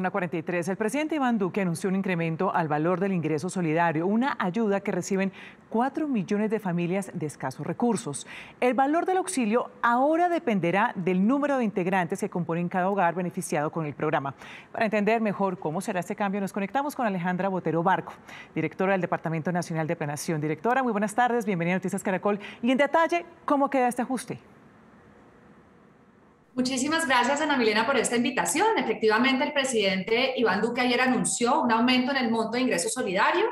1:43. El presidente Iván Duque anunció un incremento al valor del ingreso solidario, una ayuda que reciben 4 millones de familias de escasos recursos. El valor del auxilio ahora dependerá del número de integrantes que componen cada hogar beneficiado con el programa. Para entender mejor cómo será este cambio, nos conectamos con Alejandra Botero Barco, directora del Departamento Nacional de Planeación. Directora, muy buenas tardes, bienvenida a Noticias Caracol. Y en detalle, ¿cómo queda este ajuste? Muchísimas gracias, Ana Milena, por esta invitación. Efectivamente, el presidente Iván Duque ayer anunció un aumento en el monto de ingreso solidario.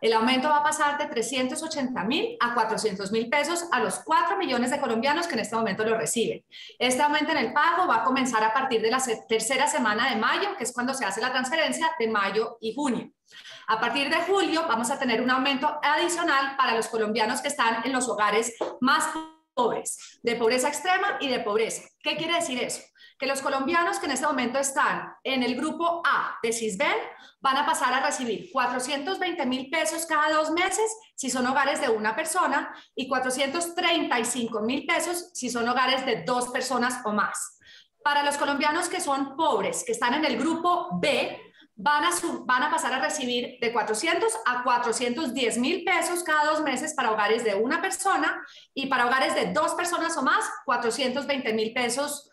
El aumento va a pasar de 380.000 a 400.000 pesos a los 4 millones de colombianos que en este momento lo reciben. Este aumento en el pago va a comenzar a partir de la tercera semana de mayo, que es cuando se hace la transferencia de mayo y junio. A partir de julio vamos a tener un aumento adicional para los colombianos que están en los hogares más pobres, de pobreza extrema y de pobreza. ¿Qué quiere decir eso? Que los colombianos que en este momento están en el grupo A de Sisbén van a pasar a recibir 420.000 pesos cada 2 meses si son hogares de 1 persona y 435.000 pesos si son hogares de 2 personas o más. Para los colombianos que son pobres, que están en el grupo B, van a pasar a recibir de 400 a 410.000 pesos cada 2 meses para hogares de 1 persona y para hogares de 2 personas o más, 420.000 pesos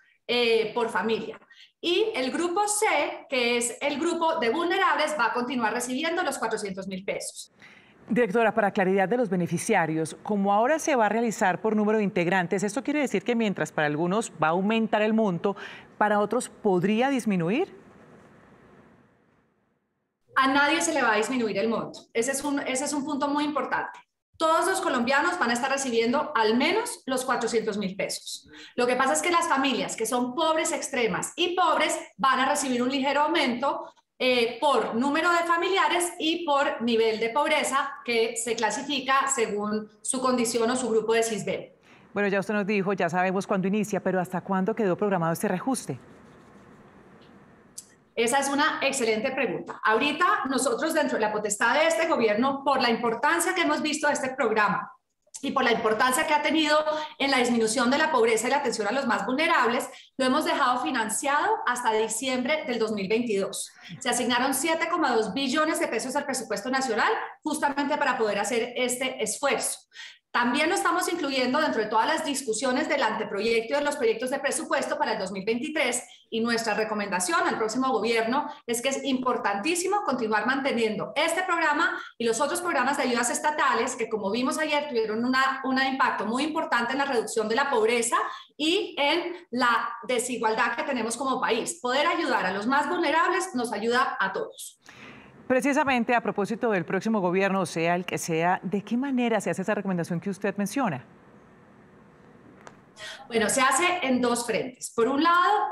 por familia. Y el grupo C, que es el grupo de vulnerables, va a continuar recibiendo los 400.000 pesos. Directora, para claridad de los beneficiarios, como ahora se va a realizar por número de integrantes, ¿esto quiere decir que mientras para algunos va a aumentar el monto, para otros podría disminuir? A nadie se le va a disminuir el monto. Ese es un punto muy importante. Todos los colombianos van a estar recibiendo al menos los 400.000 pesos. Lo que pasa es que las familias que son pobres extremas y pobres van a recibir un ligero aumento por número de familiares y por nivel de pobreza que se clasifica según su condición o su grupo de Sisbén. Bueno, ya usted nos dijo, ya sabemos cuándo inicia, pero ¿hasta cuándo quedó programado este reajuste? Esa es una excelente pregunta. Ahorita nosotros, dentro de la potestad de este gobierno, por la importancia que hemos visto de este programa y por la importancia que ha tenido en la disminución de la pobreza y la atención a los más vulnerables, lo hemos dejado financiado hasta diciembre del 2022. Se asignaron 7,2 billones de pesos al presupuesto nacional justamente para poder hacer este esfuerzo. También lo estamos incluyendo dentro de todas las discusiones del anteproyecto y de los proyectos de presupuesto para el 2023, y nuestra recomendación al próximo gobierno es que es importantísimo continuar manteniendo este programa y los otros programas de ayudas estatales que, como vimos ayer, tuvieron un impacto muy importante en la reducción de la pobreza y en la desigualdad que tenemos como país. Poder ayudar a los más vulnerables nos ayuda a todos. Precisamente a propósito del próximo gobierno, sea el que sea, ¿de qué manera se hace esa recomendación que usted menciona? Bueno, se hace en 2 frentes. Por un lado,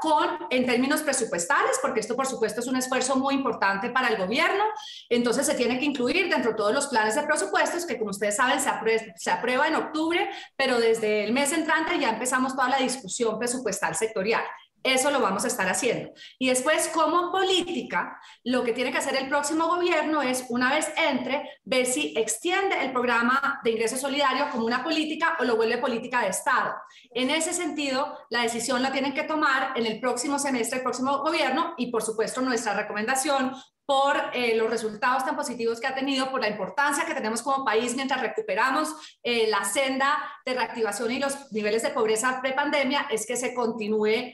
en términos presupuestales, porque esto por supuesto es un esfuerzo muy importante para el gobierno, entonces se tiene que incluir dentro de todos los planes de presupuestos que, como ustedes saben, se aprueba en octubre, pero desde el mes entrante ya empezamos toda la discusión presupuestal sectorial. Eso lo vamos a estar haciendo. Y después, como política, lo que tiene que hacer el próximo gobierno es, una vez entre, ver si extiende el programa de ingreso solidario como una política o lo vuelve política de Estado. En ese sentido, la decisión la tienen que tomar en el próximo semestre, el próximo gobierno, y por supuesto nuestra recomendación por los resultados tan positivos que ha tenido, por la importancia que tenemos como país mientras recuperamos la senda de reactivación y los niveles de pobreza prepandemia, es que se continúe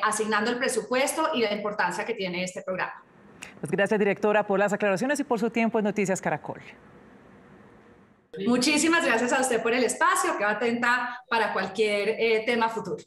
asignando el presupuesto y la importancia que tiene este programa. Pues gracias, directora, por las aclaraciones y por su tiempo en Noticias Caracol. Muchísimas gracias a usted por el espacio, quedo atenta para cualquier tema futuro.